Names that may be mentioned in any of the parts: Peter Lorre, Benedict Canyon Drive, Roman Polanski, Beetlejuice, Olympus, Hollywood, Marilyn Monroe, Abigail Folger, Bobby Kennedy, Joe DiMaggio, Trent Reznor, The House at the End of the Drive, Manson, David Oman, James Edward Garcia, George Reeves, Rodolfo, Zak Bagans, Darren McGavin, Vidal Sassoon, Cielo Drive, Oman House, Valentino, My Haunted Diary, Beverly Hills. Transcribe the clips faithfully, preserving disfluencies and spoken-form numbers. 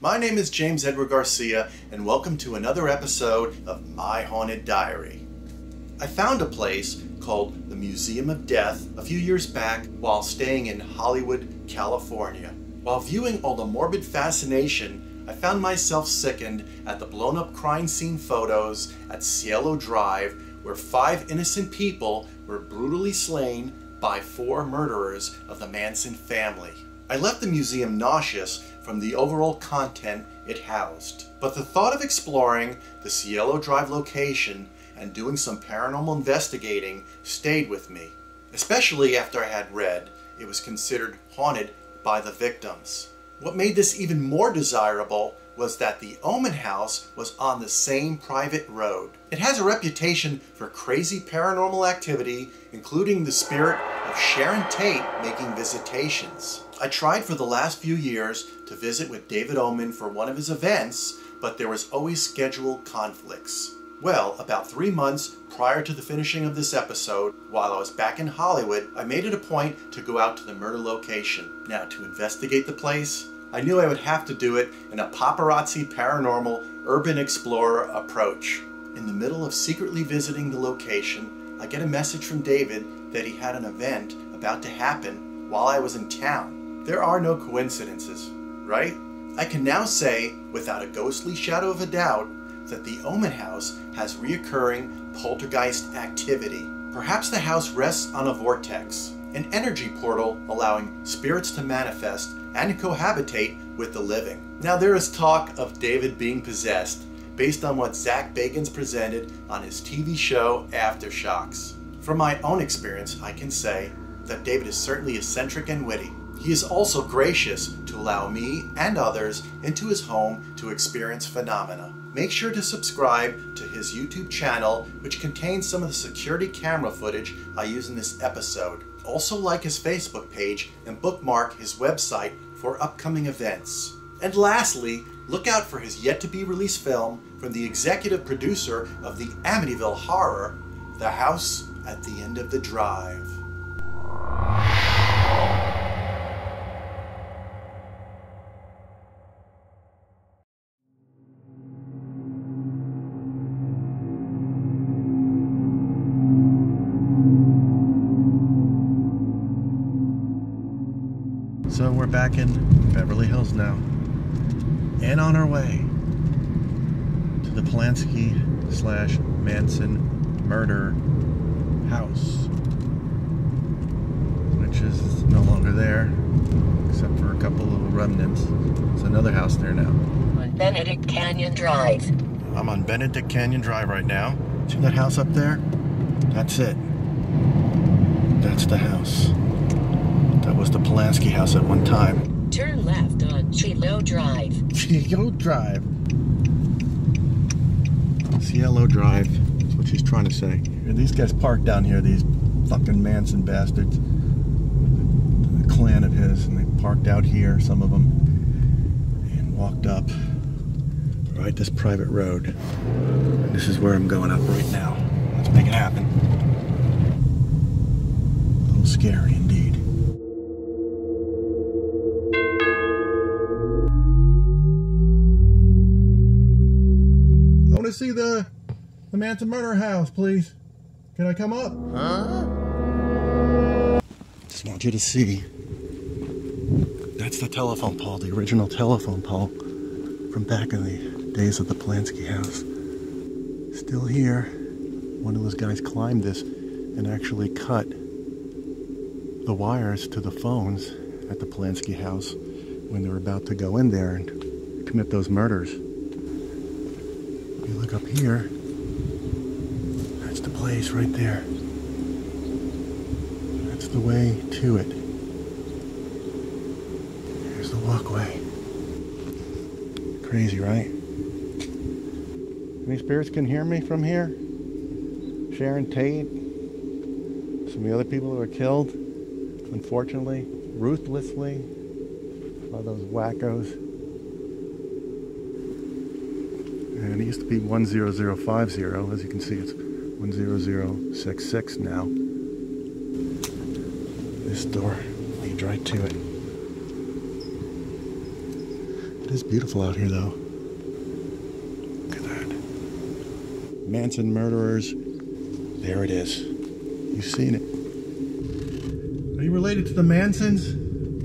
My name is James Edward Garcia, and welcome to another episode of My Haunted Diary. I found a place called the Museum of Death a few years back while staying in Hollywood, California. While viewing all the morbid fascination, I found myself sickened at the blown-up crime scene photos at Cielo Drive, where five innocent people were brutally slain by four murderers of the Manson family. I left the museum nauseous from the overall content it housed. But the thought of exploring the Cielo Drive location and doing some paranormal investigating stayed with me, especially after I had read it was considered haunted by the victims. What made this even more desirable was that the Oman House was on the same private road. It has a reputation for crazy paranormal activity, including the spirit of Sharon Tate making visitations. I tried for the last few years to visit with David Oman for one of his events, but there was always scheduled conflicts. Well, about three months prior to the finishing of this episode, while I was back in Hollywood, I made it a point to go out to the murder location. Now, to investigate the place, I knew I would have to do it in a paparazzi paranormal urban explorer approach. In the middle of secretly visiting the location, I get a message from David that he had an event about to happen while I was in town. There are no coincidences, right? I can now say, without a ghostly shadow of a doubt, that the Oman House has reoccurring poltergeist activity. Perhaps the house rests on a vortex, an energy portal allowing spirits to manifest and cohabitate with the living. Now, there is talk of David being possessed, based on what Zak Bagans presented on his T V show Aftershocks. From my own experience, I can say that David is certainly eccentric and witty. He is also gracious to allow me and others into his home to experience phenomena. Make sure to subscribe to his YouTube channel, which contains some of the security camera footage I use in this episode. Also, like his Facebook page and bookmark his website for upcoming events. And lastly, look out for his yet-to-be-released film from the executive producer of the Amityville Horror, The House at the End of the Drive. So we're back in Beverly Hills now, and on our way to the Polanski slash Manson murder house, which is no longer there, except for a couple little remnants. There's another house there now. On Benedict Canyon Drive. I'm on Benedict Canyon Drive right now. See that house up there? That's it. That's the house. That was the Polanski house at one time. Turn left on Cielo Drive. Cielo Drive. Cielo Drive. That's what she's trying to say. These guys parked down here, these fucking Manson bastards. The clan of his. And they parked out here, some of them. And walked up. Right, this private road. And this is where I'm going up right now. Let's make it happen. A little scary indeed. To see the the Manson murder house, please. Can I come up? Huh? Just want you to see. That's the telephone pole, the original telephone pole from back in the days of the Polanski house. Still here. One of those guys climbed this and actually cut the wires to the phones at the Polanski house when they were about to go in there and commit those murders. You look up here, that's the place right there. That's the way to it. Here's the walkway. Crazy, right? Any spirits can hear me from here? Sharon Tate, some of the other people that were killed, unfortunately, ruthlessly, all those wackos. And it used to be one zero zero five zero, as you can see it's one zero zero six six now. This door leads right to it. It is beautiful out here though. Look at that. Manson murderers. There it is. You've seen it. Are you related to the Mansons?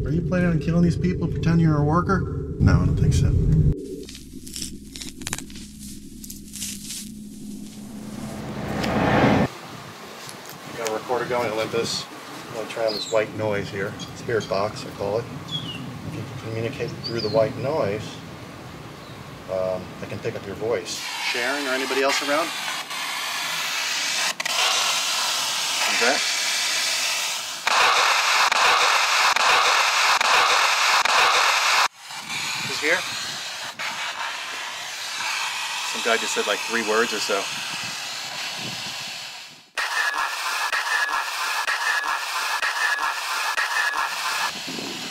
Are you planning on killing these people, pretend you're a worker? No, I don't think so. Got a recorder going, Olympus. I'm gonna try on this white noise here. Spirit box, I call it. If you can communicate through the white noise, um, I can pick up your voice. Sharon or anybody else around? Is that? Here. Some guy just said like three words or so.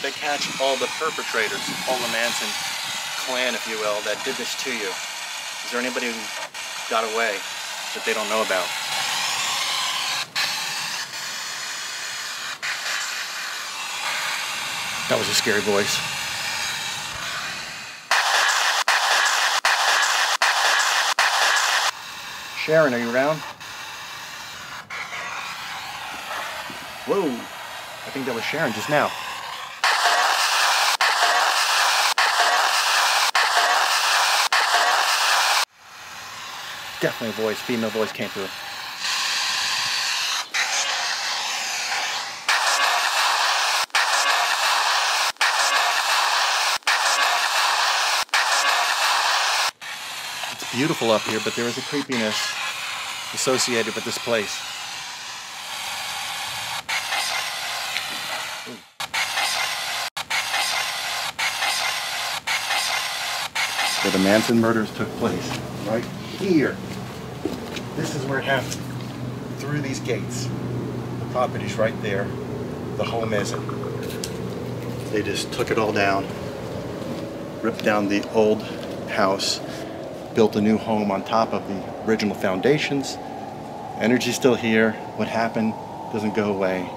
They catch all the perpetrators, all the Manson clan, if you will, that did this to you. Is there anybody who got away that they don't know about? That was a scary voice. Sharon, are you around? Whoa, I think that was Sharon just now. Definitely a voice, female voice came through. Beautiful up here, but there is a creepiness associated with this place. Ooh. Where the Manson murders took place, right here. This is where it happened. Through these gates. The property's right there. The home isn't. They just took it all down, ripped down the old house, built a new home on top of the original foundations. Energy's still here. What happened doesn't go away.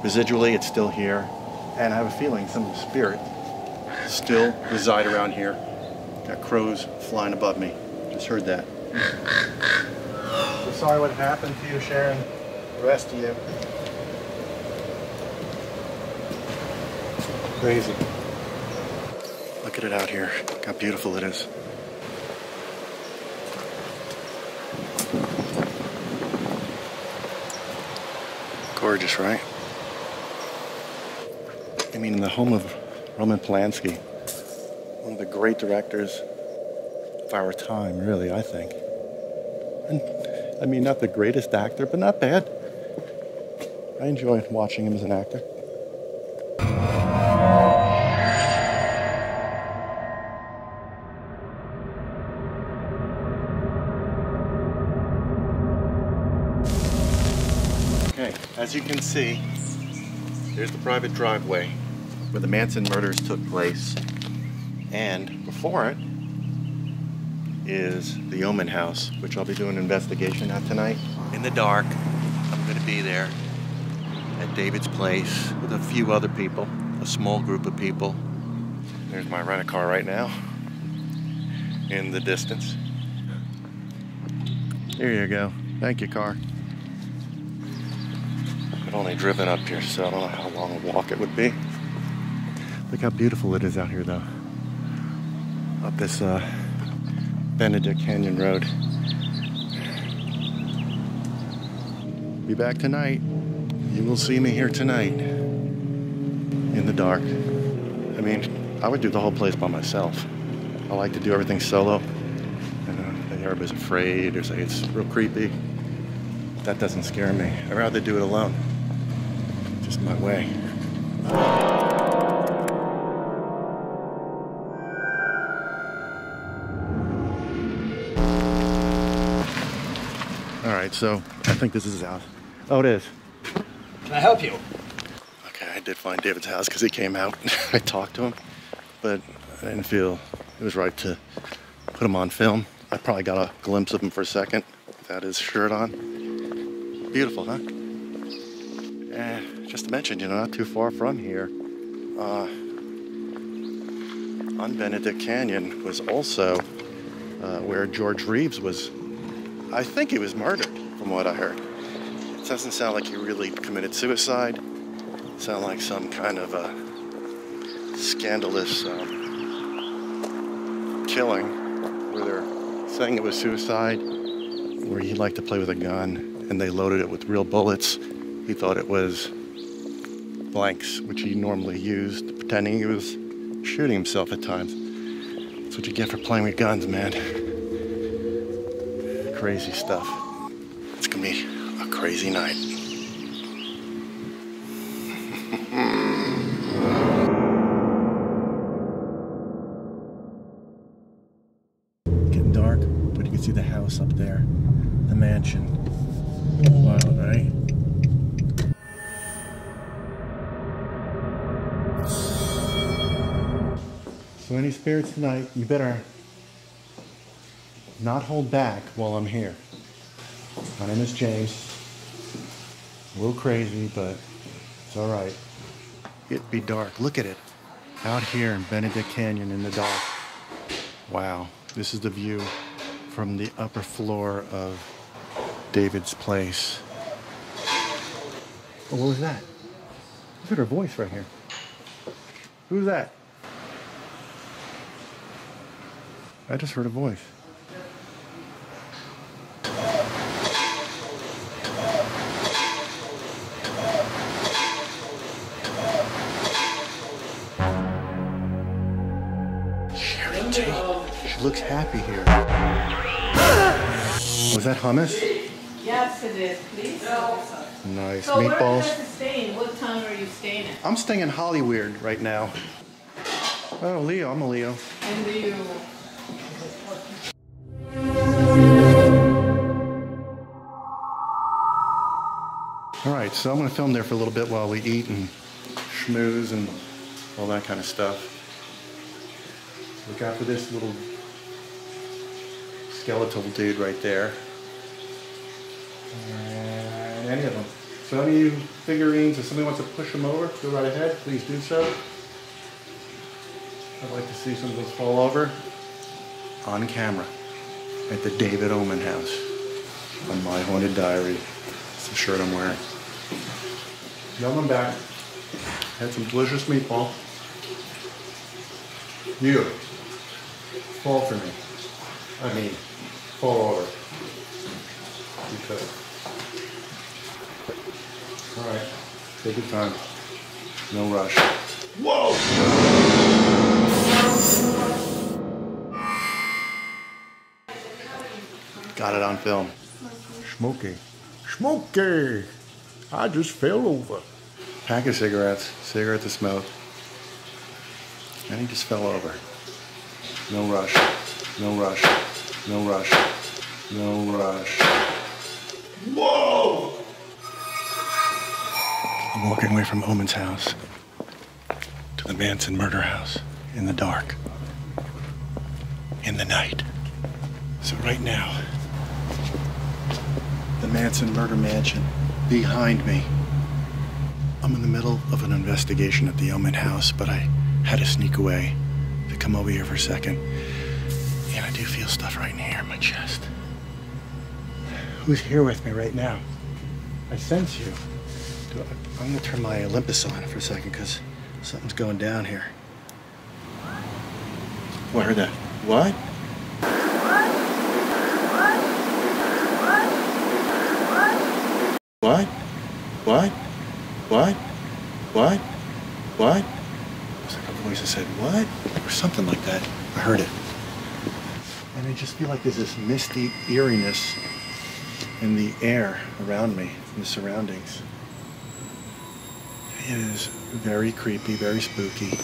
Residually, it's still here. And I have a feeling some spirit still reside around here. Got crows flying above me. Just heard that. So sorry what happened to you, Sharon. The rest of you. Crazy. Look at it out here. Look how beautiful it is. Gorgeous, right? I mean, in the home of Roman Polanski, one of the great directors of our time, really, I think. And I mean, not the greatest actor, but not bad. I enjoy watching him as an actor. As you can see, there's the private driveway where the Manson murders took place. And before it is the Oman House, which I'll be doing an investigation at tonight. In the dark, I'm gonna be there at David's place with a few other people, a small group of people. There's my rent-a-car right now in the distance. There you go. Thank you, car. Only driven up here, so I don't know how long a walk it would be. Look how beautiful it is out here though. Up this uh, Benedict Canyon Road. Be back tonight. You will see me here tonight in the dark. I mean, I would do the whole place by myself. I like to do everything solo. And, uh, everybody's afraid or say it's real creepy. That doesn't scare me. I'd rather do it alone. Just my way. right, so I think this is his house. Oh, it is. Can I help you? Okay, I did find David's house because he came out. I talked to him, but I didn't feel it was right to put him on film. I probably got a glimpse of him for a second without his shirt on. Beautiful, huh? Eh, just to mention, you know, not too far from here, uh, on Benedict Canyon was also uh, where George Reeves was. I think he was murdered, from what I heard. It doesn't sound like he really committed suicide. It sounded like some kind of a scandalous um, killing, where they're saying it was suicide, where he liked to play with a gun, and they loaded it with real bullets. He thought it was blanks, which he normally used, pretending he was shooting himself at times. That's what you get for playing with guns, man. Crazy stuff. It's gonna be a crazy night. Getting dark, but you can see the house up there, the mansion. Wild, right? So any spirits tonight, you better not hold back while I'm here. My name is James. A little crazy, but it's all right. It'd be dark. Look at it. Out here in Benedict Canyon in the dark. Wow. This is the view from the upper floor of David's place. Oh, what was that? Look at her voice right here. Who's that? I just heard a voice. Sharon Tate. She looks happy here. Was that hummus? Yes, it is. Please. Nice. So meatballs. Where are you staying? What town are you staying at? I'm staying in Hollyweird right now. Oh, Leo. I'm a Leo. And Leo. Alright, so I'm going to film there for a little bit while we eat and schmooze and all that kind of stuff. Look out for this little skeletal dude right there. And any of them. So any of you figurines, if somebody wants to push them over, go right ahead, please do so. I'd like to see some of those fall over on camera at the David Oman house on My Haunted Diary. It's the shirt I'm wearing. Now I'm back. Had some delicious meatball. You fall for me. I mean, fall over. You could. All right, take your time. No rush. Whoa! Got it on film. Smokey. Smokey! I just fell over. Pack of cigarettes, cigarette to smoke. And he just fell over. No rush, no rush, no rush, no rush. Whoa! I'm walking away from Oman's house to the Manson murder house in the dark, in the night. So right now, the Manson murder mansion behind me. I'm in the middle of an investigation at the Oman house, but I had to sneak away to come over here for a second. And I do feel stuff right in here in my chest. Who's here with me right now? I sense you. I'm gonna turn my Olympus on for a second because something's going down here. Oh, I heard that. What? What? What? What? What? What? It was like a voice that said, what? Or something like that. I heard it. And I just feel like there's this misty eeriness in the air around me, in the surroundings. It is very creepy, very spooky.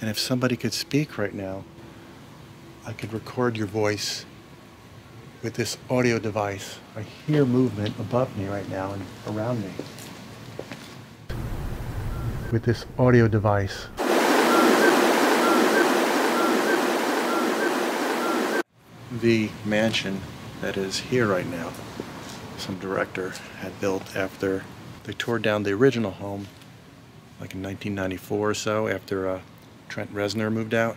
And if somebody could speak right now, I could record your voice with this audio device. I hear movement above me right now and around me. With this audio device. The mansion that is here right now, some director had built after they tore down the original home, like in nineteen ninety-four or so, after uh, Trent Reznor moved out.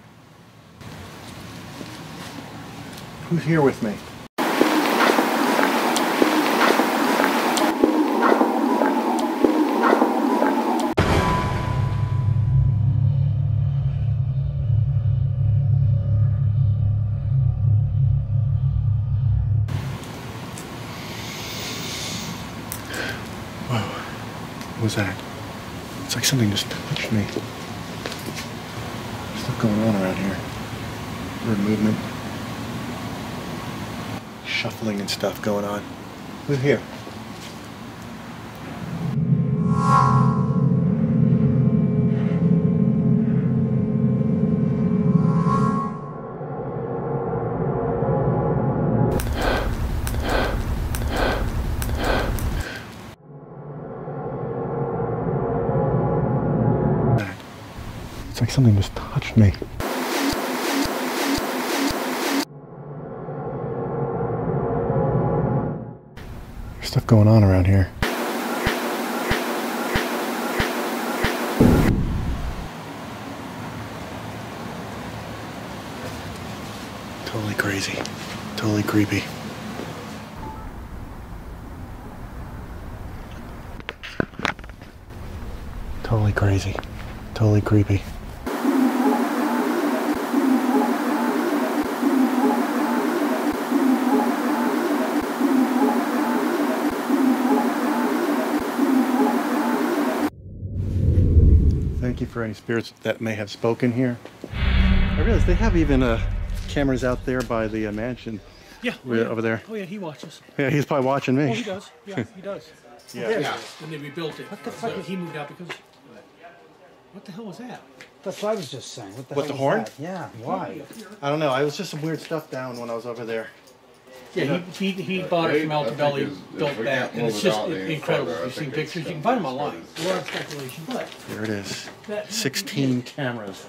Who's here with me? What was that? It's like something just touched me. There's stuff going on around here. Weird movement. Shuffling and stuff going on. Who's here? It's like something just touched me. Stuff going on around here. Totally crazy. Totally creepy. Totally crazy. Totally creepy. Thank you for any spirits that may have spoken here. I realize they have even uh, cameras out there by the uh, mansion. Yeah, oh, yeah, over there. Oh yeah, he watches. Yeah, he's probably watching me. Oh, he does. Yeah, he does. Yeah. Yeah. Yeah. And they rebuilt it. What the fuck? So he moved out because. What the hell was that? That's what I was just saying. What the? What, hell the horn? That? Yeah. Why? I don't know. I was just some weird stuff down when I was over there. Yeah, yeah. he he, he bought it from Altadeli, built that, and it's just incredible. You've seen pictures, you can find them online. But there it is. sixteen cameras.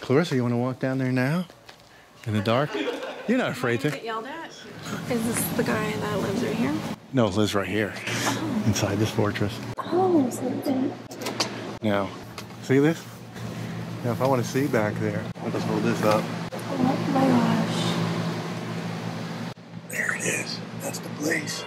Clarissa, you want to walk down there now? In the dark? You're not afraid to. Get yelled at. Is this the guy that lives right here? No, it lives right here, oh. Inside this fortress. Oh, something. Now, see this? Now, if I want to see back there, I'll just hold this up. Oh my God. Is. That's the place.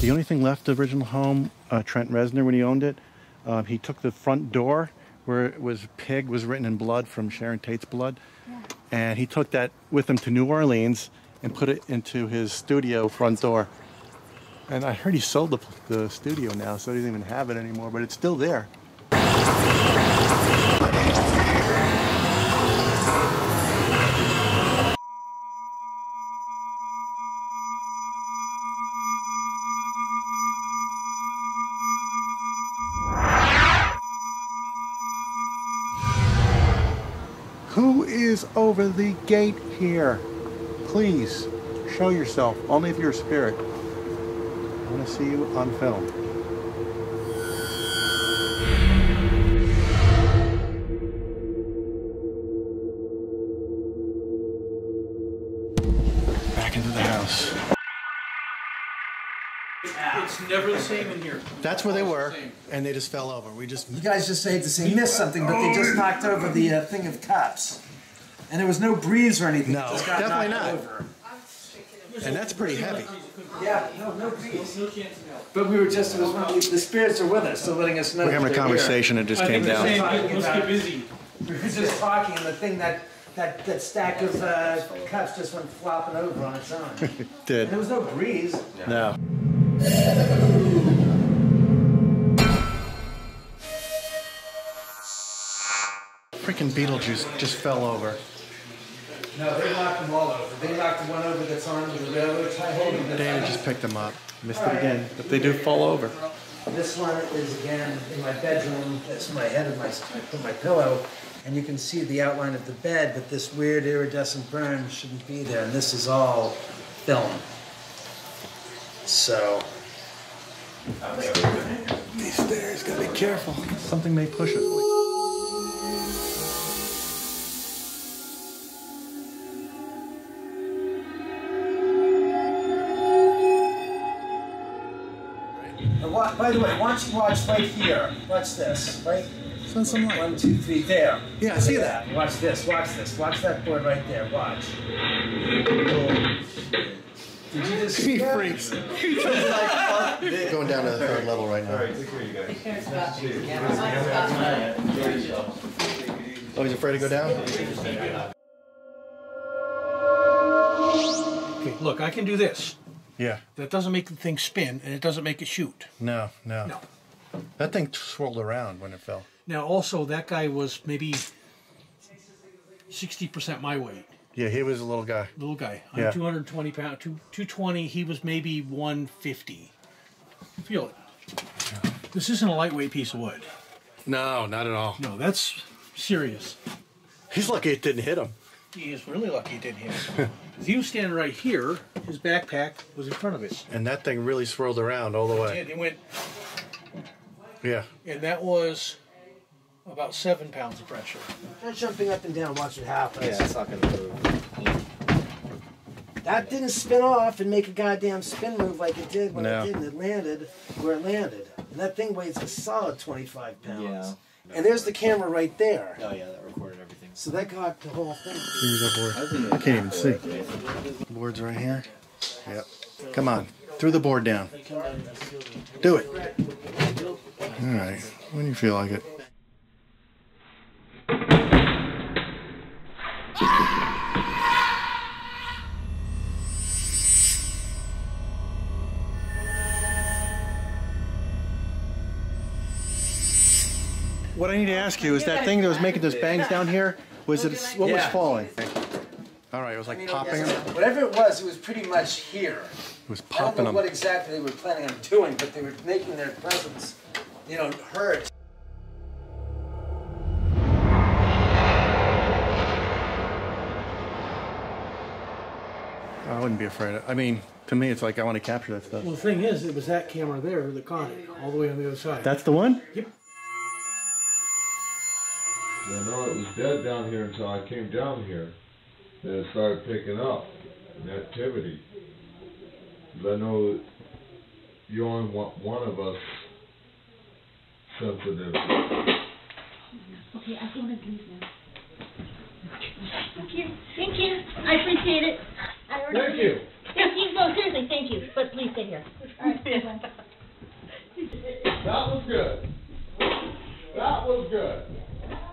The only thing left of the original home, uh, Trent Reznor, when he owned it, uh, he took the front door where it was pig was written in blood from Sharon Tate's blood, yeah. And he took that with him to New Orleans and put it into his studio front door. And I heard he sold the, the studio now, so he doesn't even have it anymore, but it's still there. Is over the gate here. Please show yourself, only if you're a spirit. I want to see you on film. Back into the house. It's never the same in here. That's where they were, and they just fell over. We just you guys just say to you missed something, but they just knocked over the uh, thing of cops. And there was no breeze or anything. No, it just got definitely not. Over. And that's pretty heavy. Yeah, no, no breeze. But we were just, was one, the spirits are with us, so letting us know. We're having a conversation here. It just I came down. Let's get busy. We were just talking, and the thing that, that, that stack of uh, cups just went flopping over on its own. It did. And there was no breeze. No. No. Freaking Beetlejuice just fell over. No, they knocked them all over. They knocked the one over that's on the railroad tie holding. David just picked them up. Missed it again. But they do fall over. This one is, again, in my bedroom. That's my head of my, I put my pillow, and you can see the outline of the bed, but this weird iridescent burn shouldn't be there, and this is all film. So, these stairs, gotta be careful. Something may push it. By the way, why don't you watch right here? Watch this, right? Send some light. One, two, three, there. Yeah, I Look see that. that. Watch this, watch this. Watch that board right there, watch. Did you just see that? Freaks. Going down to the third level right now. All right, take care, you guys. Oh, he's afraid to go down? Okay, look, I can do this. Yeah. That doesn't make the thing spin, and it doesn't make it shoot. No, no. No. That thing swirled around when it fell. Now, also, that guy was maybe sixty percent my weight. Yeah, he was a little guy. Little guy. I'm yeah. two hundred twenty pounds, two twenty. He was maybe one fifty. Feel it. Yeah. This isn't a lightweight piece of wood. No, not at all. No, that's serious. He's lucky it didn't hit him. He is really lucky he didn't hit him. If he was standing right here, his backpack was in front of it. And that thing really swirled around all the way. It did. It went... Yeah. And that was about seven pounds of pressure. They're jumping up and down, watch it happen. Yeah, it's not going to move. That didn't spin off and make a goddamn spin move like it did when no. it didn't. It landed where it landed. And that thing weighs a solid twenty-five pounds. Yeah. And there's the camera right there. Oh, yeah, that recorded everything. So that got the whole thing. Here's our board. I can't even see. Board's right here. Yep. Come on. Threw the board down. Do it. All right. When you feel like it. What I need to ask you is that thing that was making those bangs down here, was it, what was falling? All right, it was like popping them? Whatever it was, it was pretty much here. It was popping them. I don't know what exactly they were planning on doing, but they were making their presence, you know, hurt. I wouldn't be afraid of it. I mean, to me, it's like I want to capture that stuff. Well, the thing is, it was that camera there that caught it, all the way on the other side. That's the one? Yep. I know it was dead down here until I came down here, and it started picking up in activity. But I know you only want one of us sensitive. Okay, I want to leave now. Thank you. Thank you. I appreciate it. I heard thank you. Thank you. No, seriously, thank you. But please stay here. All right, bye-bye. That was good. That was good.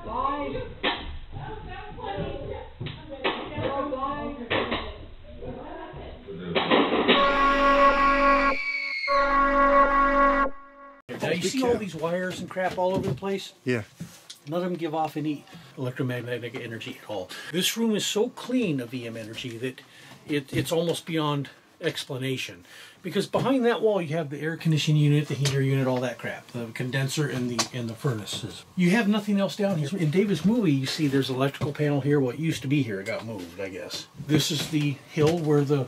Bye. Now you see all these wires and crap all over the place? Yeah. None of them give off any electromagnetic energy at all. This room is so clean of E M energy that it, it's almost beyond explanation. Because behind that wall you have the air conditioning unit, the heater unit, all that crap, the condenser and the and the furnaces. You have nothing else down here. In David's movie you see there's an electrical panel here. What used to be here, it got moved, I guess. This is the hill where the...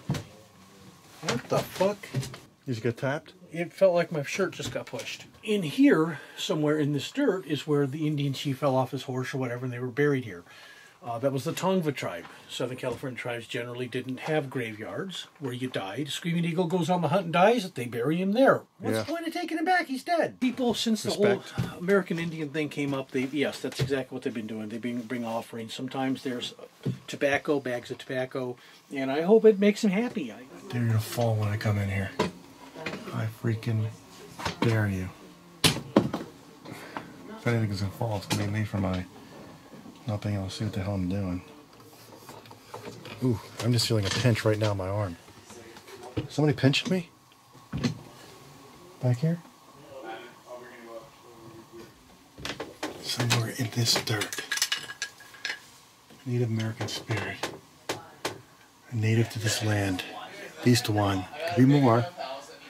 What the fuck? You just got tapped? It felt like my shirt just got pushed. In here, somewhere in this dirt, is where the Indian chief fell off his horse or whatever and they were buried here. Uh, that was the Tongva tribe. Southern California tribes generally didn't have graveyards where you died. Screaming Eagle goes on the hunt and dies. They bury him there. What's yeah. the point of taking him back? He's dead. People, since Respect. the whole American Indian thing came up, they yes, that's exactly what they've been doing. They've been bring offerings. Sometimes there's tobacco, bags of tobacco, and I hope it makes him happy. I, They're gonna fall when I come in here. I freaking dare you. If anything's gonna fall, it's gonna be me for my... not being able to see what the hell I'm doing. Ooh, I'm just feeling a pinch right now in my arm. Somebody pinched me? Back here? Somewhere in this dirt. Native American spirit. A native to this land. At least one. Could be more.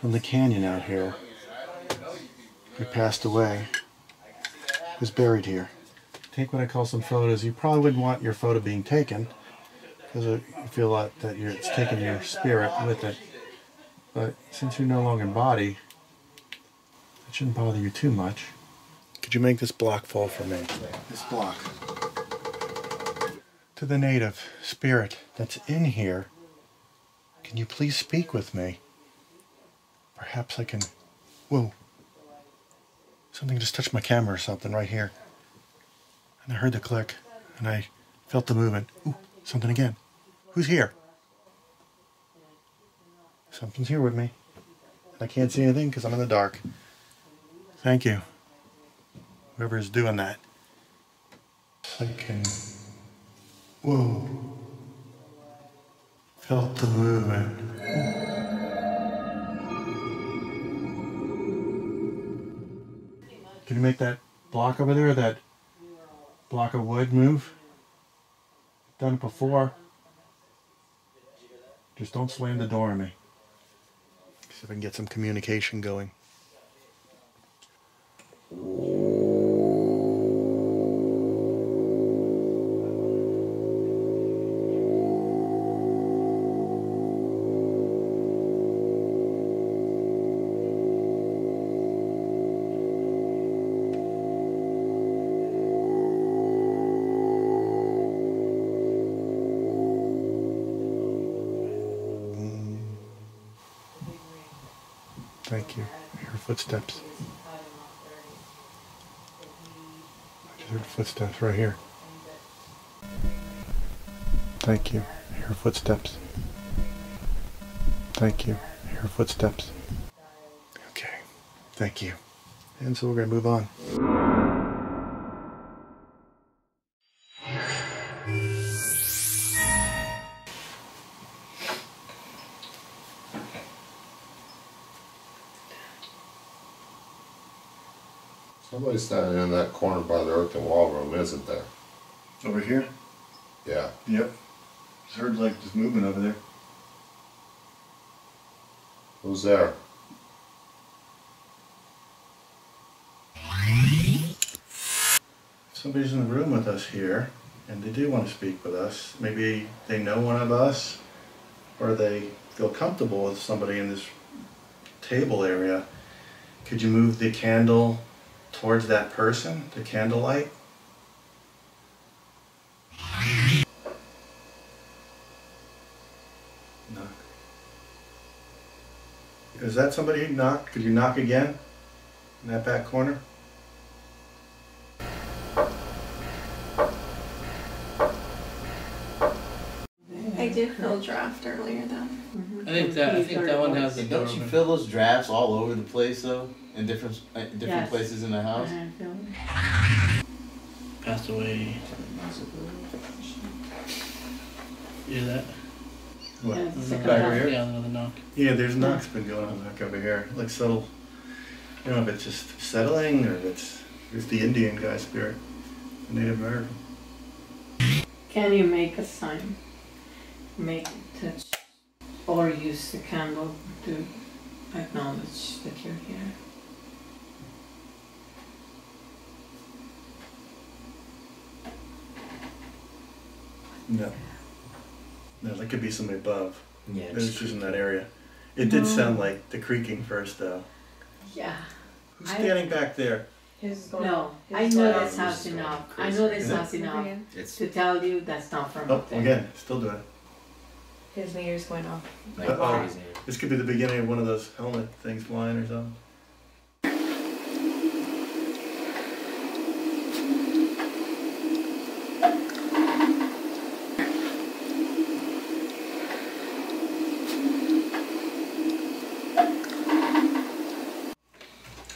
From the canyon out here. who passed away, was buried here. Take what I call some photos. You probably wouldn't want your photo being taken, because you feel like that you're, it's taking your spirit with it. But since you're no longer in body, it shouldn't bother you too much. Could you make this block fall for me? This block. To the native spirit that's in here, can you please speak with me? Perhaps I can... Whoa. Something just touched my camera or something right here. And I heard the click, and I felt the movement. Ooh, something again. Who's here? Something's here with me. I can't see anything because I'm in the dark. Thank you. Whoever's doing that. I can... Whoa. Felt the movement. Can you make that block over there, that block of wood, move? I've done it before. Just don't slam the door on me. See if I can get some communication going. Thank you. I heard footsteps. I just heard footsteps right here. Thank you. I hear footsteps. Thank you. I hear footsteps. Okay. Thank you. And so we're going to move on. Somebody's standing in that corner by the earth and wall room, isn't there? Over here? Yeah. Yep. Just heard like just movement over there. Who's there? Somebody's in the room with us here, and they do want to speak with us. Maybe they know one of us, or they feel comfortable with somebody in this table area. Could you move the candle towards that person, the candlelight? Knock. Is that somebody who knocked? Could you knock again in that back corner? I did feel a draft earlier though. Mm-hmm. I think that I think that one has the door. Don't you feel those drafts all over the place though? In different different yes. places in the house. Passed away. You hear that? What? Yeah, the knock over here? Yeah, another knock. Yeah, there's knocks been going on back over here. Like subtle. You know, if it's just settling or if it's it's the Indian guy spirit, the Native American. Can you make a sign? Make touch, or use the candle to acknowledge that you're here. No. No, that could be somebody above. Yeah. It was just in that area. It did no. sound like the creaking first, though. Yeah. Who's standing I, back there? His no, his I know this house enough. I know this house enough it's to tell you that's not from up there. Oh, again, still doing it. His meters went off. Like, uh, oh, this could be the beginning of one of those helmet things flying or something.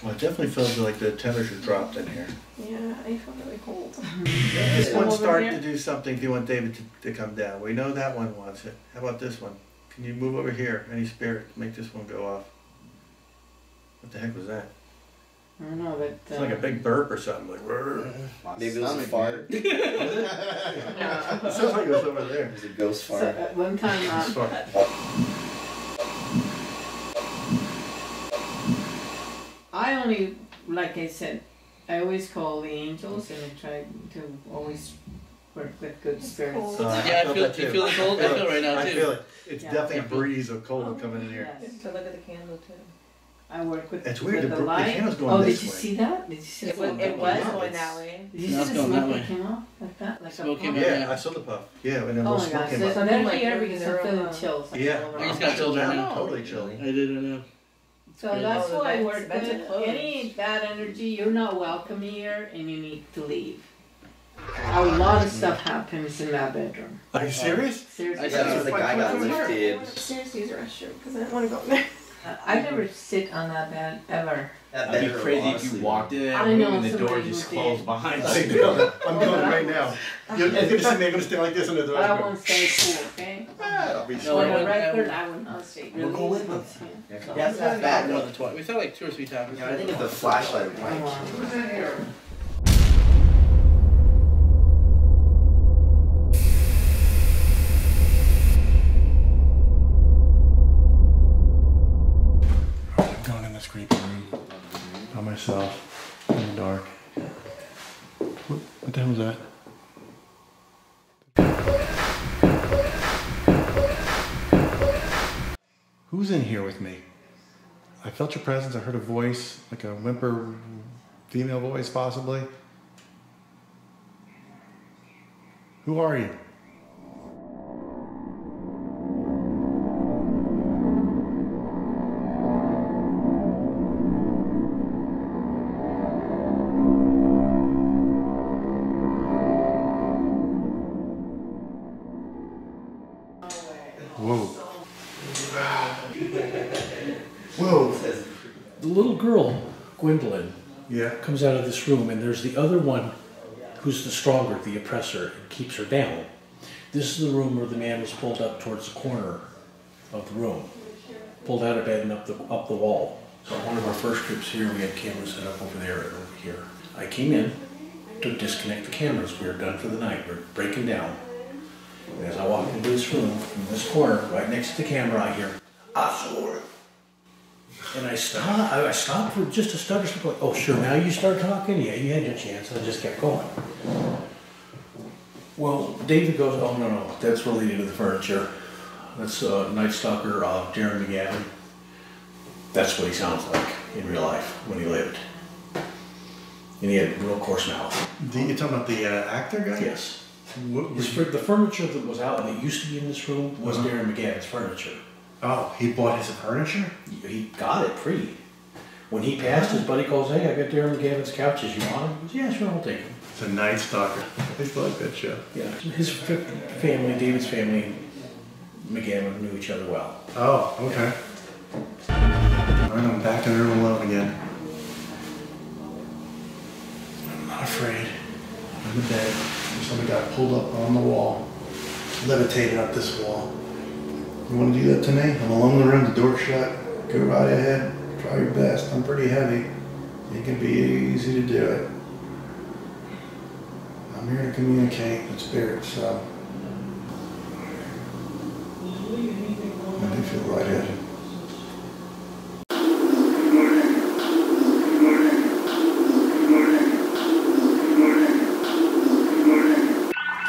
Well, it definitely feels like the temperature dropped in here. Yeah, I felt really cold. This one started to do something. Do you want David to, to come down? We know that one wants it. How about this one? Can you move over here? Any spirit? Make this one go off. What the heck was that? I don't know, but... Uh, it's like a big burp or something. Like, rrr. Maybe it was a fart. It sounds like it was over there. It was a ghost fart. So, uh, one time... Uh, I only like I said, I always call the angels and I try to always work with good it's spirits. Uh, yeah, I, I feel it. Do you feel the cold? I feel it right now, too. I feel it. It's yeah. definitely a breeze of cold oh, coming in here. Yes. So look at the candle, too. I work with, it's weird, with the, the light. The candle's going oh, this did you way. See that? Did you see it, was, it was going that way. Did you see the smoke candle? Like that? Like smoke came out. Yeah, I saw the puff. Yeah, and then oh the smoke came out. So I'm not here because I'm feeling chills. Yeah, I just got chills right now. Totally chilly. I didn't know. So yeah, that's why I work with any bad energy. You're not welcome here and you need to leave. A lot of stuff happens in that bedroom. Are you serious? Seriously. I thought the guy got lifted. Seriously, use the restroom because I didn't want to go in there. I never sit on that bed ever. That'd be crazy if you walked in and the door just closed behind you. I'm going right now. You're going to stay like this in the door. I won't stay cool, okay? I'll be straight. On the record, I would not stay cool. We'll go with it. That's not bad. We saw like two or three times. I think it's the flashlight. What's in here? Myself in the dark. What, what the hell was that? Who's in here with me? I felt your presence. I heard a voice, like a whimper, female voice possibly. Who are you? Comes out of this room, and there's the other one who's the stronger, the oppressor, and keeps her down. This is the room where the man was pulled up towards the corner of the room, pulled out of bed and up the, up the wall. So one of our first trips here, we had cameras set up over there and over here. I came in to disconnect the cameras. We were done for the night. We were breaking down. And as I walked into this room, from this corner, right next to the camera, I hear, "I saw it." And I stopped, I stopped for just a stutter step, like, oh, sure, now you start talking? Yeah, you had your chance. I just kept going. Well, David goes, oh, no, no, that's related to the furniture. That's uh, Night Stalker, uh, Darren McGavin. That's what he sounds like in real life when he lived. And he had a real coarse mouth. You're talking about the uh, actor guy? Yes. What was His, the furniture that was out and that used to be in this room was uh-huh. Darren McGavin's furniture. Oh, he bought his furniture? He got it free. When he passed, his buddy calls, hey, I got Darren McGavin's couches, you want them? He goes, yeah, sure, I'll take them. It's a Night Stalker. I used to like that show. Yeah, his family, David's family, and McGavin knew each other well. Oh, okay. Yeah. All right, I'm back in the room alone again. I'm not afraid. I'm in the bed. Somebody got pulled up on the wall, levitated up this wall. You want to do that to me? I'm alone in the room, the door shut. Go right ahead. Try your best. I'm pretty heavy. It can be easy to do it. I'm here to communicate with spirit, so. I do feel lightheaded.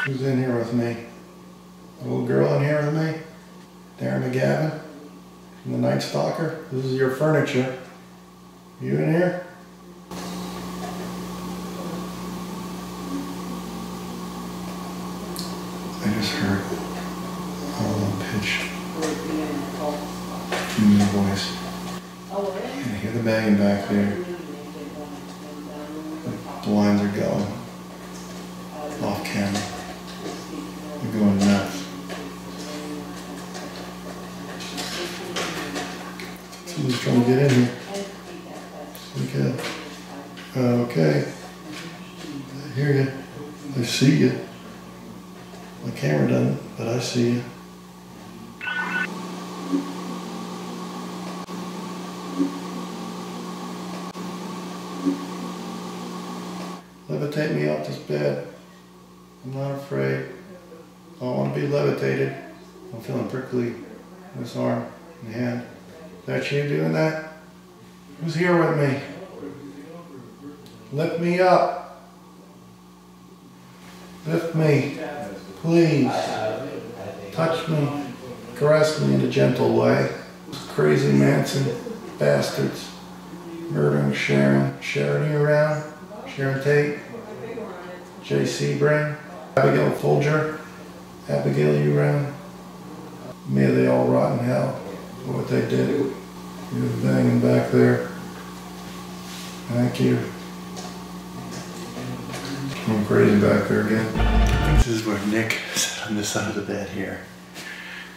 Who's in here with me? A little girl in here with me? Darren McGavin from the Night Stalker. This is your furniture. You in here? I just heard a low pitch female voice. I hear the banging back there. The blinds are going off camera. They're going nuts. He's trying to get in here. Okay. Uh, okay. I hear you. I see you. My camera doesn't, but I see you. Levitate me off this bed. I'm not afraid. I don't want to be levitated. I'm feeling prickly in this arm and hand. Is that you doing that? Who's here with me? Lift me up. Lift me, please. Touch me. Caress me in a gentle way. Crazy Manson bastards. Murdering Sharon. Sharon, you around? Sharon Tate. Jay Sebring. Abigail Folger. Abigail, you around? May they all rot in hell for what they did. You were banging back there. Thank you. I'm crazy back there again. This is where Nick sat on this side of the bed here.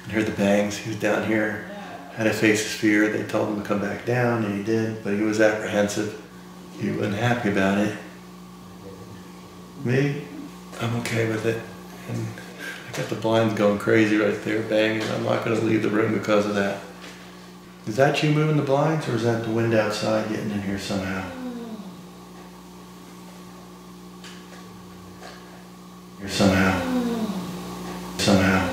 And heard the bangs. He was down here. Had to face his fear. They told him to come back down, and he did. But he was apprehensive. He wasn't happy about it. Me, I'm okay with it. And I got the blinds going crazy right there, banging. I'm not going to leave the room because of that. Is that you moving the blinds, or is that the wind outside getting in here somehow? Here somehow. Somehow.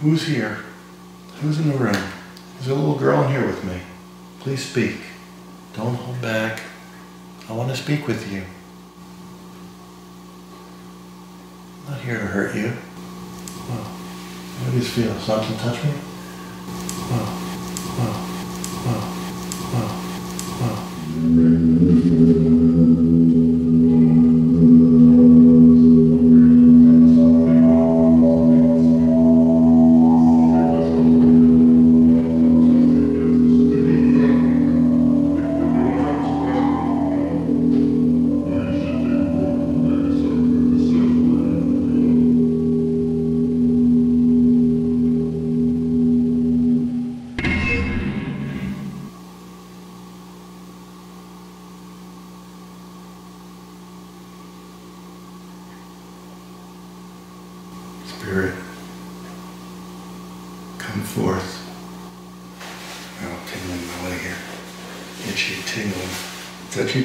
Who's here? Who's in the room? There's a little girl in here with me. Please speak. Don't hold back. I want to speak with you. I'm not here to hurt you. Well, what do you feel? Something touch me? Well, well, well, well, well.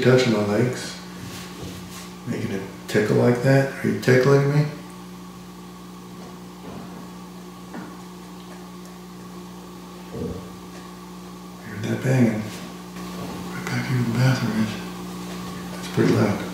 Touching my legs, making it tickle like that. Are you tickling me? I heard that banging right back here in the bathroom. It's pretty loud.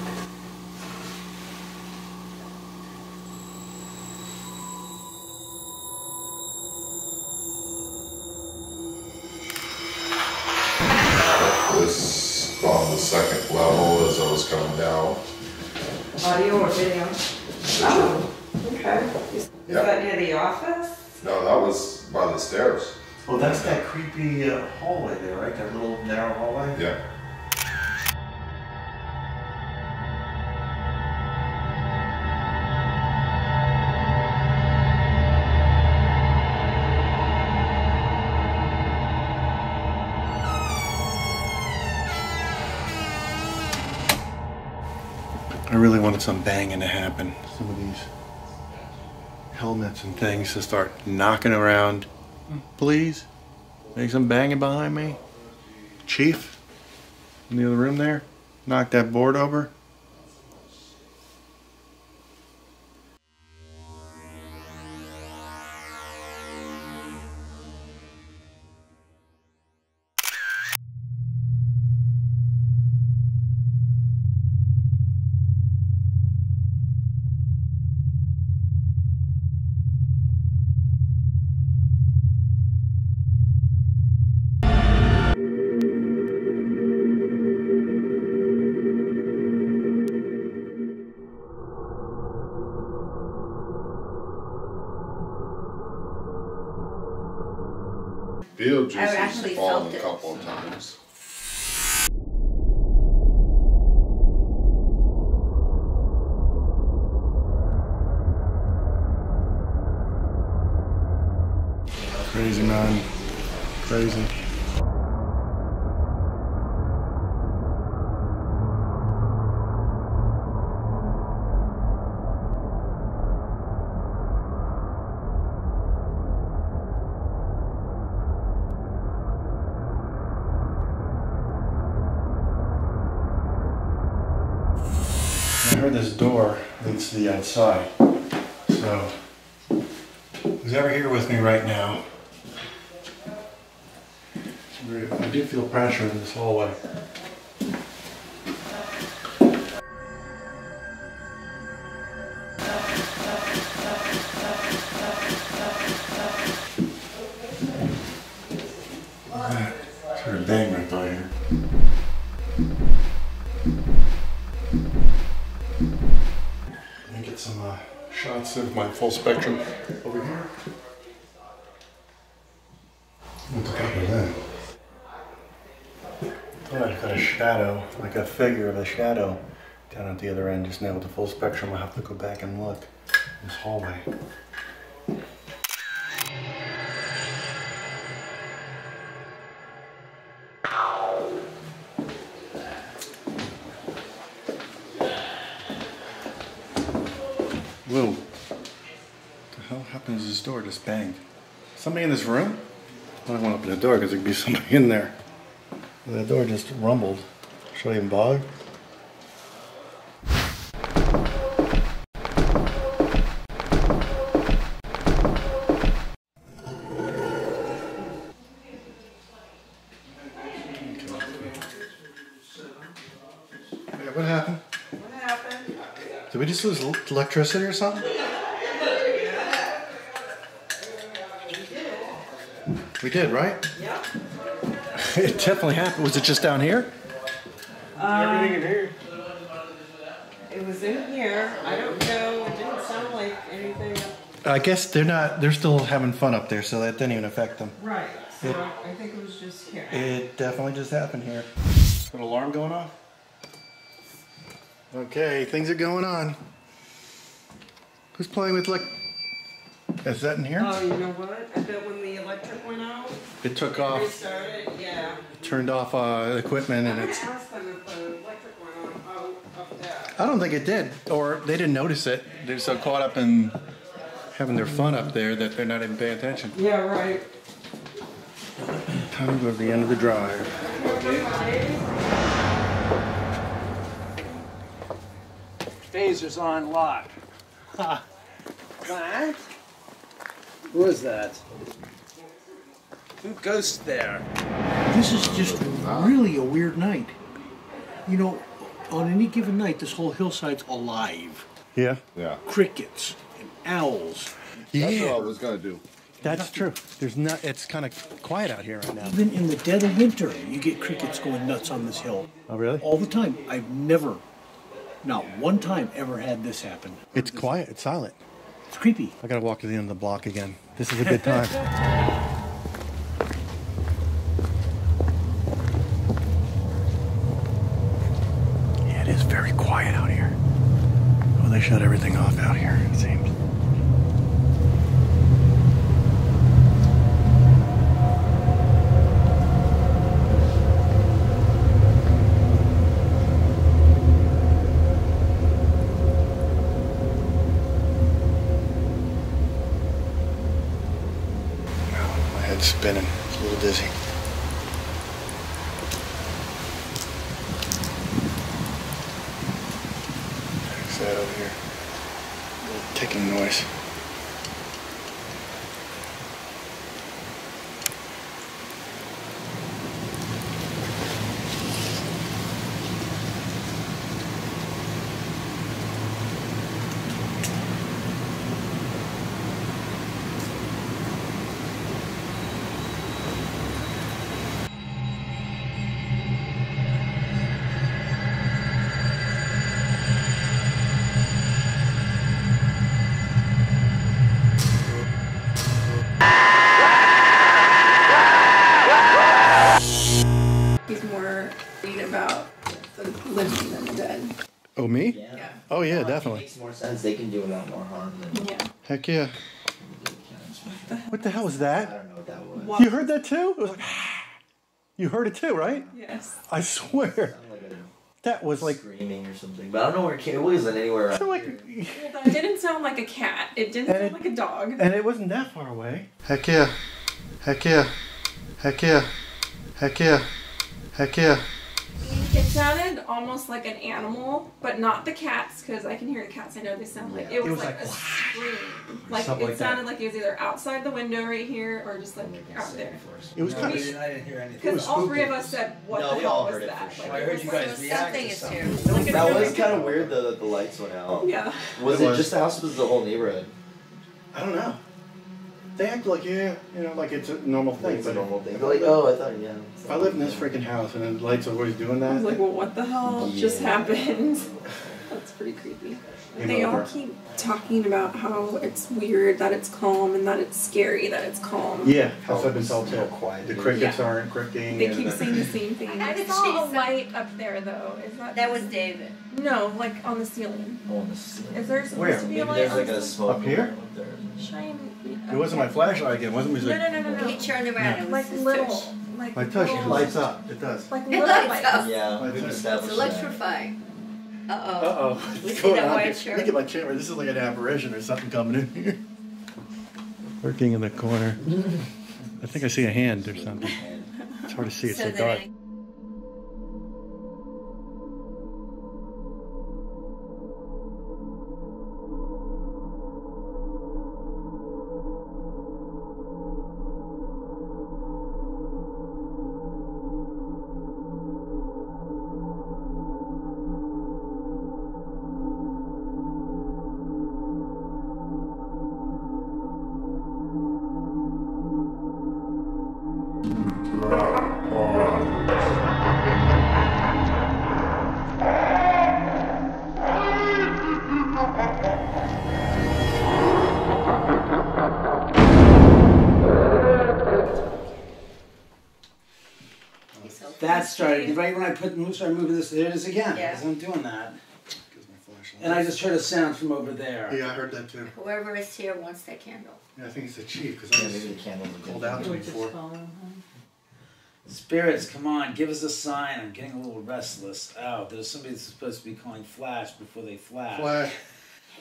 Creepy uh, hallway there, right? That little narrow hallway? Yeah. I really wanted some banging to happen. Some of these helmets and things to start knocking around. Please? Make some banging behind me. Chief, in the other room there, knock that board over. Bill just has fallen a couple of times. Crazy man. Crazy. I heard this door leads to the outside. So, who's ever here with me right now? I do feel pressure in this hallway. My full spectrum over here. What the heck is that? I thought I got a shadow, like a figure of a shadow down at the other end just now with the full spectrum. I'll have to go back and look in this hallway. Whoa. This door just banged. Somebody in this room? I don't want to open the door because there could be somebody in there. The door just rumbled. Should I even bother? Okay, what happened? What happened? Did we just lose electricity or something? We did, right? Yeah. It definitely happened. Was it just down here? Um, Everything in here. It was in here. I don't know. It didn't sound like anything. I guess they're not. They're still having fun up there, so that didn't even affect them. Right. So it, I think it was just here. It definitely just happened here. Is an alarm going off? Okay, things are going on. Who's playing with like? Is that in here? Oh, you know what? I bet when the electric went out, it took it off. Restarted, yeah. It turned off uh, equipment, I'm and it's. Ask them if the electric went on up there. I don't think it did, or they didn't notice it. They're so caught up in having their fun up there that they're not even paying attention. Yeah, right. Time to go to the end of the drive. Phaser's on lock. Huh. What? Who is that? Who goes there? This is just really a weird night. You know, on any given night, this whole hillside's alive. Yeah? Yeah. Crickets and owls. Yeah. That's what I was going to do. That's true. There's not. It's kind of quiet out here right now. Even in the dead of winter, you get crickets going nuts on this hill. Oh, really? All the time. I've never, not one time, ever had this happen. It's this quiet. It's silent. It's creepy. I gotta walk to the end of the block again. This is a good time. Yeah, it is very quiet out here. Oh, they shut everything off out here, it seems. Spinning. It's a little dizzy. Fix that over here. A little ticking noise. Oh yeah, definitely. It makes more sense. They can do a lot more harm than yeah. Heck yeah. What the hell was that? I don't know what that was. What? You heard that too? It was like, you heard it too, right? Yes. I swear. Like that was like screaming or something. But I don't know where it came. It wasn't anywhere around like, here. Well, that didn't sound like a cat. It didn't and sound it, like a dog. And it wasn't that far away. Heck yeah. Heck yeah. Heck yeah. Heck yeah. Heck yeah. It sounded almost like an animal, but not the cats, because I can hear the cats. I know they sound like... Yeah. It, was it was like, like a scream. Like, it like sounded that. like it was either outside the window right here, or just like out there. It was no, kind of... Didn't, I didn't hear anything. Because all three of us said, what no, the hell was that? Sure. Like, I heard you guys like, react to something. Too. Like, that was kind of weird, though, that the lights went out. Yeah. Was it, it was. just the house, or was the whole neighborhood? I don't know. They act like, yeah, you know, like it's a normal thing. It's a normal thing. Like, oh, I thought, yeah. If I live in this freaking house and the lights are always doing that. I was like, well, what the hell yeah. just happened? That's pretty creepy. Game they over. all keep talking about how it's weird that it's calm and that it's scary that it's calm. Yeah, that's what I've been told too. Quiet. The crickets yeah. aren't cricking. They keep saying the same thing. I saw a light up there, though. Is that that was David? No, like on the ceiling. Oh, on the ceiling. Is there supposed Where? to be a light? There's like a smoke up here. Up there. Shine. It wasn't my flashlight again, wasn't it? No, no, no, no, no. He turned around. No. It was like little. Like my touch little, lights up. It does. Like it lights light up. Yeah, we've established it's electrifying. Uh oh. Uh oh. We see that white shirt. Look at my camera. This is like an apparition or something coming in here. Lurking in the corner. I think I see a hand or something. It's hard to see. It's so, so dark. Started right when I put started moving this. There it is again. Yeah. I'm doing that. And I just heard a sound from over there. Yeah, I heard that too. Whoever is here wants that candle. Yeah, I think it's the chief because I was called out to before. Spirits, come on, give us a sign. I'm getting a little restless. Oh, there's somebody that's supposed to be calling flash before they flash. Flash.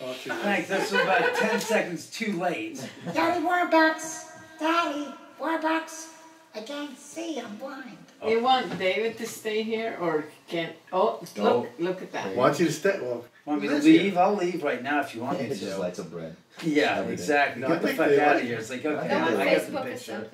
Oh, thanks. That's about ten seconds too late. Daddy Warbucks. Daddy Warbucks. I can't see. I'm blind. Oh. They want David to stay here, or can't? Oh, look! No. Look at that. I want you to stay. Well, want me to leave? Here. I'll leave right now if you want me to. Just lights of bread. Yeah, Everything. exactly. Get the fuck out of here. It's like okay, I, I got the picture.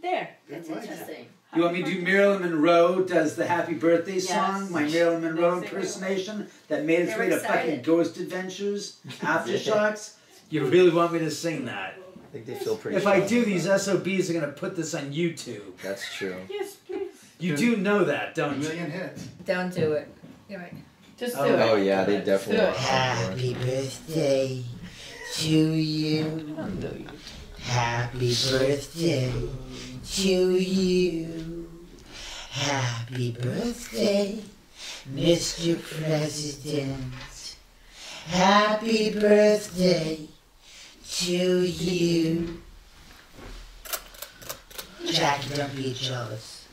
There. That's interesting. You want me to do Marilyn Monroe does the Happy Birthday yes. song, my Marilyn Monroe impersonation that made its way to fucking Ghost Adventures, Aftershocks. You really want me to sing that? I think they feel pretty If I do, these S O Bs are going to put this on YouTube. That's true. Yes, please. You do know that, don't you? Million hits. Don't do it. You're right. Just do oh, it. Oh, yeah, they definitely are. Happy birthday to you. I don't know you. Happy birthday to you. Happy birthday, Mister President. Happy birthday to you. Jack, don't be jealous.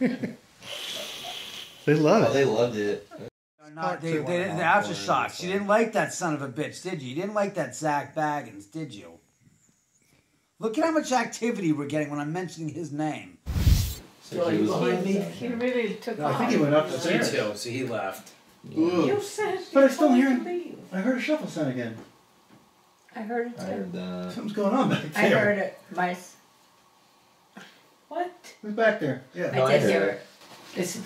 They love it. Oh, they loved it. Not, they, they, they, the Aftershocks. You didn't like that son of a bitch, did you? You didn't like that Zak Bagans, did you? Look at how much activity we're getting when I'm mentioning his name. So he was behind me? He really took no, I think he went up to the too, so he left. Ooh. You said but I still hearing. I heard a shuffle sound again. I heard it too. I heard that. Something's going on back there. I heard it. Mice. What? Who's back there? Yeah. No, I did I hear it. it. Listen.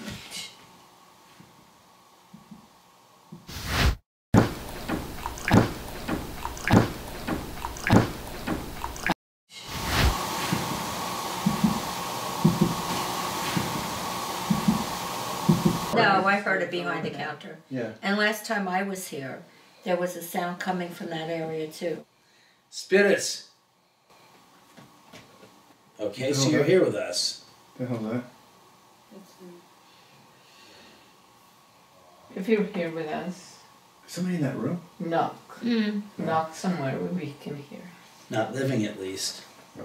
No, I heard it behind the counter. Yeah. And last time I was here, there was a sound coming from that area too. Spirits. Okay, so you're here with us. Hello. If you're here with us. Is somebody in that room? Knock. Mm. Knock somewhere where we can hear. Not living, at least. Oh.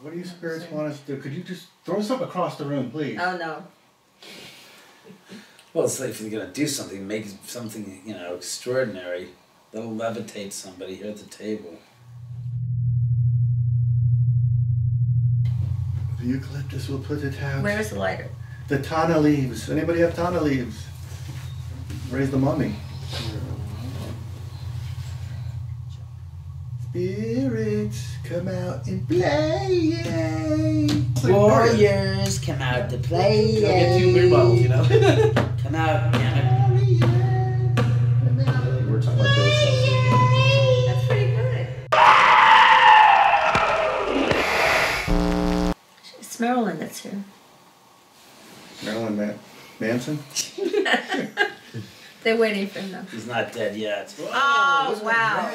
What do you spirits want us to do? Could you just throw us up across the room, please? Oh, no. Well, it's like if you're going to do something, make something, you know, extraordinary. They'll levitate somebody here at the table. The eucalyptus will put it out. Where's the lighter? The Tana leaves. Anybody have Tana leaves? Raise the mummy. Spirits, come out and play. Warriors, come out to play. Go get two beer bottles, you know. Come out, damn it. We're talking about ghosts. That's pretty good. It's Marilyn that's here. Marilyn Man Manson? They're waiting for him. He's not dead yet. Whoa, oh, wow.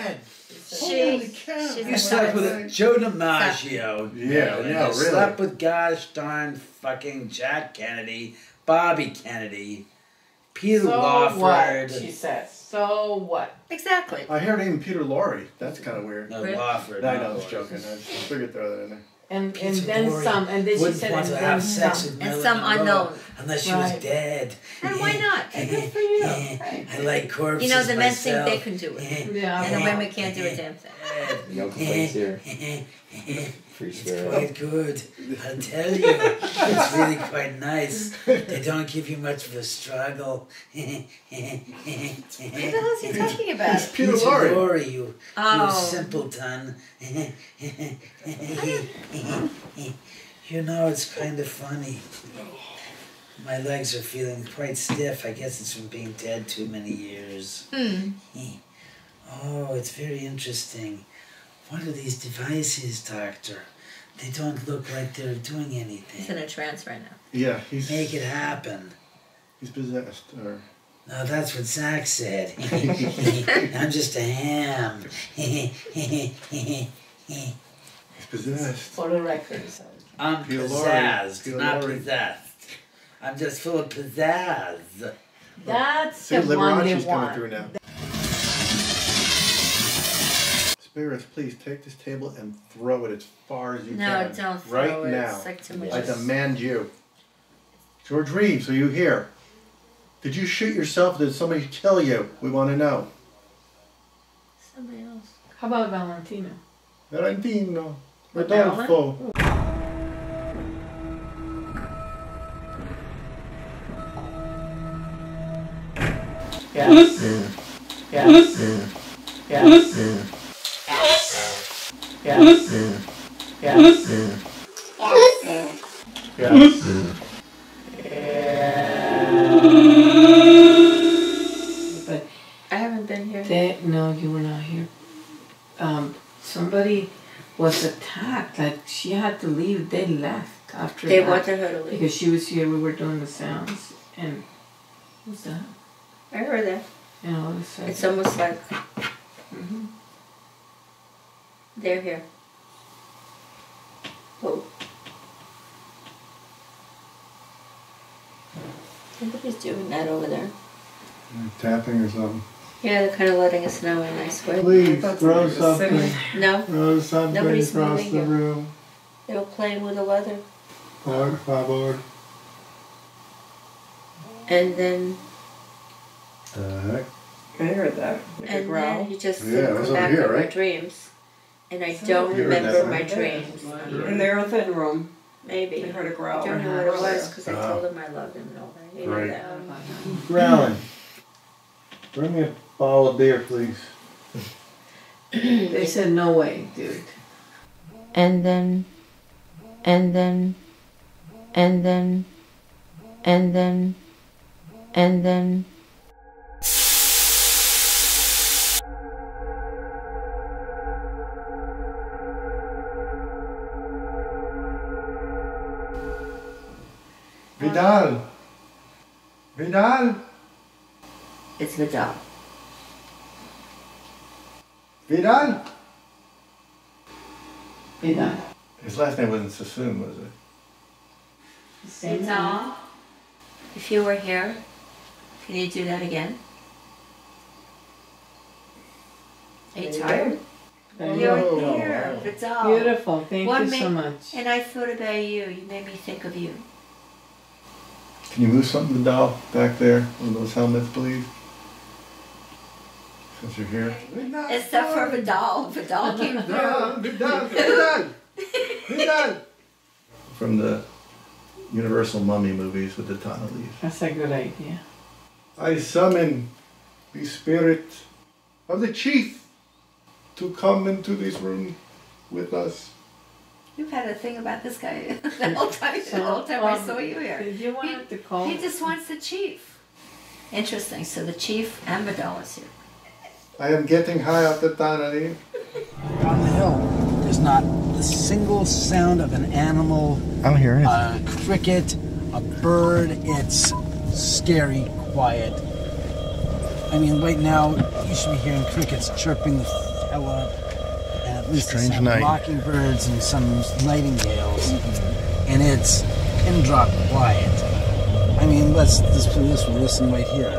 She, you slept with it. Joe DiMaggio. Yeah, yeah, yeah, really. Slept with gosh darn fucking Jack Kennedy, Bobby Kennedy, Peter so Lawford. What, she says. So what? Exactly. I heard even Peter Lawry. That's kind of weird. No, really? Lawford. No, no, no, I was joking. I figured throw that in there. And, and then Lawrey. Some, and then she Wouldn't said, want and, to have sex some. With and some unknown. Unless she right. was dead. And why not? And good for you. I like corpses. You know, the men myself. Think they can do it. Yeah. And the women can't do a damn thing. No complaints here. Free spirit. It's quite good. I'll tell you. It's really quite nice. They don't give you much of a struggle. What the hell is he talking about? It's Peter Lorre, you, oh. you simpleton. You know, it's kind of funny. My legs are feeling quite stiff. I guess it's from being dead too many years. Mm. Oh, it's very interesting. What are these devices, Doctor? They don't look like they're doing anything. He's in a trance right now. Yeah, he's... Make it happen. He's possessed, or... No, that's what Zach said. I'm just a ham. He's possessed. For the record. I'm possessed, not possessed. I'm just full of pizzazz. That's See, the one they want. Through now. Spirits, please take this table and throw it as far as you no, can. No, don't throw right it. Now. It's like too much. I demand you. George Reeves, are you here? Did you shoot yourself? Did somebody kill you? We want to know. Somebody else. How about Valentino? Valentino. Rodolfo. Yes. Yes. Yes. Yes. Yes. Yes. Yes. Yes. Yes. But I haven't been here. They, no, you were not here. Um, somebody was attacked. Like she had to leave. They left after. They that, wanted her to leave because she was here. We were doing the sounds, and what was that? I heard that. And all of a sudden, it's almost like mm-hmm. they're here. Whoa! Somebody's doing that over there. They're tapping or something. Yeah, they're kind of letting us know, and I swear. Please throw something. No. Throw something Nobody's across the here. Room. They were playing with the leather. Board, board. And then. The heck? I heard that. Like and then he just yeah, come back here, right? my dreams. And I don't remember my dreams. And they're within the room. Maybe. I heard a growl. I don't know what it was because I told him I loved him and all that. Right. That. Growling. Bring me a bottle of beer, please. They said, no way, dude. And then, and then, and then, and then, and then. Vidal! Vidal! It's Vidal. Vidal! Vidal. His last name wasn't Sassoon, was it? Vidal. If you were here, can you do that again? Are you tired? You're here, Vidal. Beautiful, thank you so much. And I thought about you, you made me think of you. Can you move something, Vidal, back there on those helmets, please? Since you're here. Except for Vidal. Vidal came through. Vidal, Vidal, Vidal. From the Universal Mummy movies with the ton of leaves. That's a good idea. I summon the spirit of the chief to come into this room with us. You've had a thing about this guy the whole time, so, the whole time um, I saw you here. Did you want he, to call? He just wants the chief. Interesting. So the chief and Vidal is here. I am getting high off the tannery. On the hill, there's not a single sound of an animal. I don't hear anything. A cricket, a bird. It's scary quiet. I mean, right now you should be hearing crickets chirping the hell out. Strange some night. Mockingbirds and some nightingales, mm-hmm. and it's pin drop quiet. I mean, let's this this will listen right here.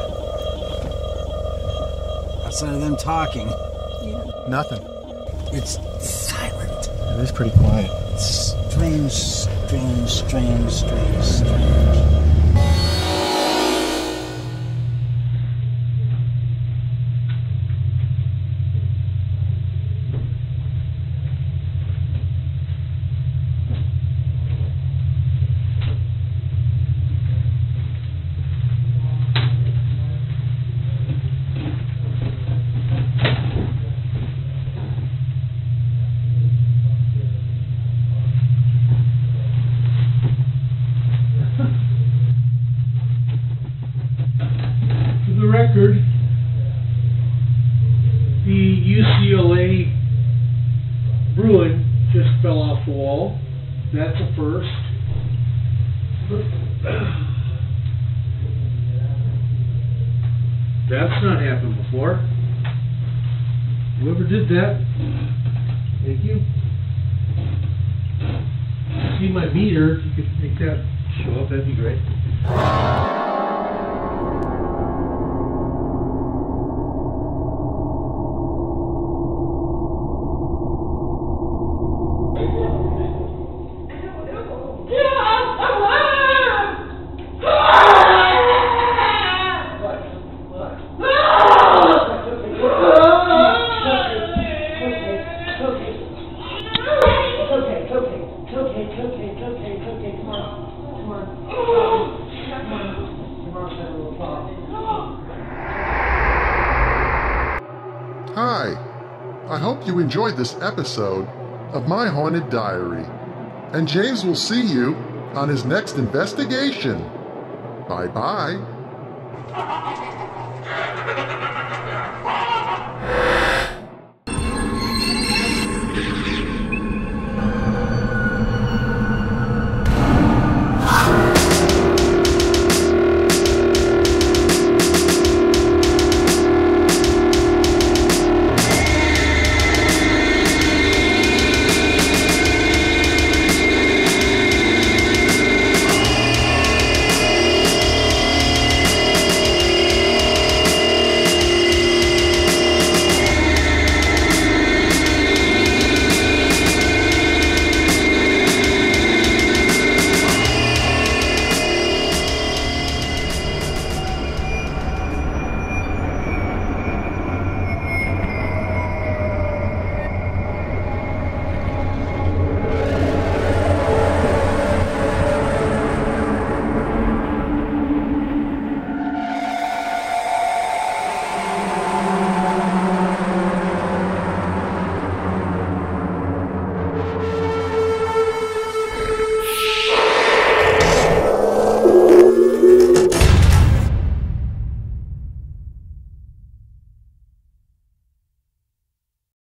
Outside of them talking, yeah. Nothing. It's silent. It is pretty quiet. It's strange, strange, strange, strange, strange. Enjoyed this episode of My Haunted Diary, and James will see you on his next investigation. Bye-bye.